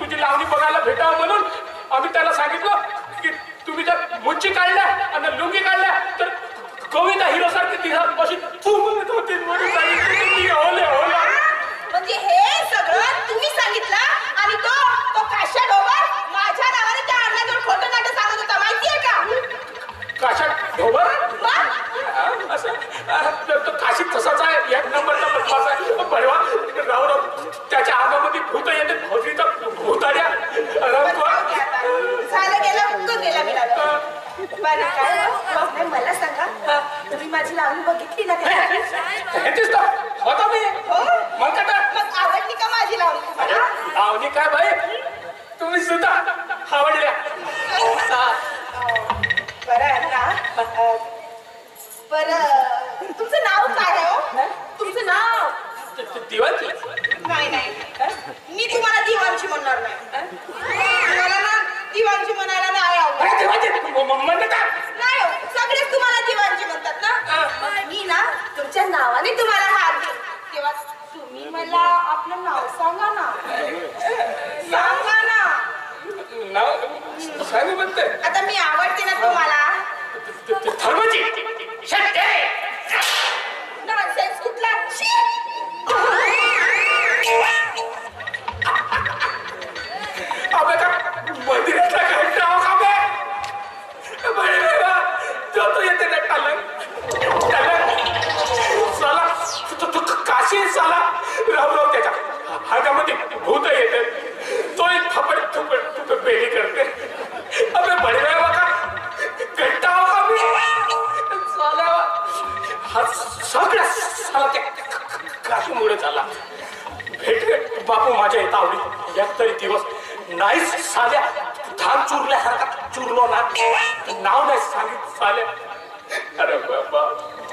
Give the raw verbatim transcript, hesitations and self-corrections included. तुझी लावणी बघायला भेटावं म्हणून आम्ही त्याला सांगितलं की तुम्ही जर मुंची काढल्या आणि लुंगी काढल्या तर गोविंदा हिरो सारखी तिला बशी फुंकत होती म्हणून सांगितलं. ओले ओले म्हणजे हे सगळं तुम्ही सांगितलं आणि तो तो काशा ढोबर माझ्या नावाने त्या अण्णाजवळ खोटं नाटक सांगत होता माहितीये का? काशा ढोबर असं काशी तसाच आहे एक नंबरचा बदलाच आहे बरवा राव राव त्याच्या आगामध्ये भूत येते भोजरीचा भूताड्या झालं गेलं गेला गेला बरं काय मला सांगा तुम्ही माझी लावणी बघितली ना तेच तर होता मी मग मग आवडली का माझी लावणी तुम्हाला? लावणी काय बाई तुम्ही सुद्धा आवडल्या बरं आहे ना. बरं तुमचं नाव काय आहे? तुमचं नाव दिवान? नाही नाही मी तुम्हाला दिवानची म्हणणार नाही. तुम्हाला ना दिवानची म्हणायला नाही आवडत नाही. सगळेच तुम्हाला दिवानची म्हणतात ना. मी ना तुमच्या नावाने तुम्हाला हार देईन तेव्हा तुम्ही मला आपलं नाव सांगा ना. सांगा ना नाव सांगू म्हणते आता मी आवडते ना तुम्हाला. नॉनसेन्स कुठला मंदिरातला काशी साला राहू राहू त्याच्या हातामध्ये भूत येते तो एक थपड थुपड थुपड बेली करते. अबे बडे बाबा घंटा हा सगळ्या साला त्या काशीमुळे झाला. भेट बापू माझ्या येत आवडी एक तरी दिवस नाही साल्या धान चुरल्यासारखा चुरलो ना नाव नाही सांगित साल्या. अरे बाबा